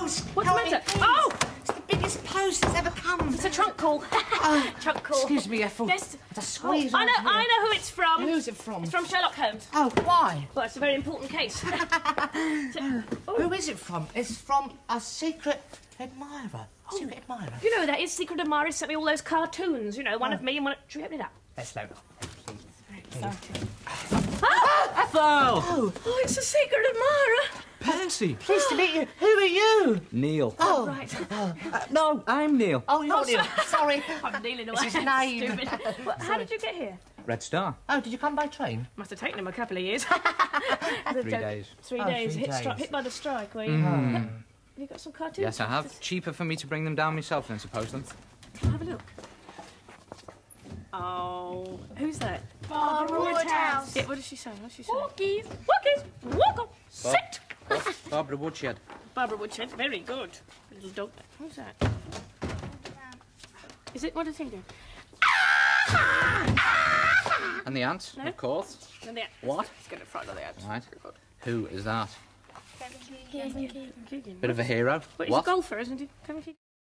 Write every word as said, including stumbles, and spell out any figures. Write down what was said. post. What's the matter? Oh! It's the biggest post that's ever come. It's a trunk call. Oh, trunk call. Excuse me, Ethel. There's a squeeze. Oh, I know. Here. I know who it's from. Who's it from? It's from Sherlock Holmes. Oh, why? Well, it's a very important case. Oh. Who is it from? It's from a secret admirer. Oh. Secret admirer. You know who that is? Secret admirer sent me all those cartoons. You know, one oh. of me and one. Of... Should we open it up? Let's open it up. Please. Ah! Ethel! Oh. oh, it's a secret admirer. Percy. Pleased to meet you. Who are you? Neil. Oh, oh right. Uh, no, I'm Neil. Oh, you're oh, Neil. Sorry. I'm kneeling away. It's his name. Stupid. Well, how did you get here? Red Star. Oh, did you come by train? Must have taken him a couple of years. three days. Three oh, days. Three hit, days. Hit by the strike, were you? Mm. Have you got some cartoons? Yes, I have. It's cheaper for me to bring them down myself than suppose them. Have a look. Oh, who's that? Barbara Woodhouse. Yeah, what is she saying? What's she saying? Walkies, walkies, walk on, sit. Bar Barbara Woodshed. Barbara Woodshed, very good. Little dog. Who's that? Is it? What do you think? And the ants, no? Of course. And the ants. What? Let's get in front of the ants. Right. Who is that? Kevin Keegan. Kevin Keegan. Bit of a hero. But he's what? A golfer, isn't he? Kevin Keegan.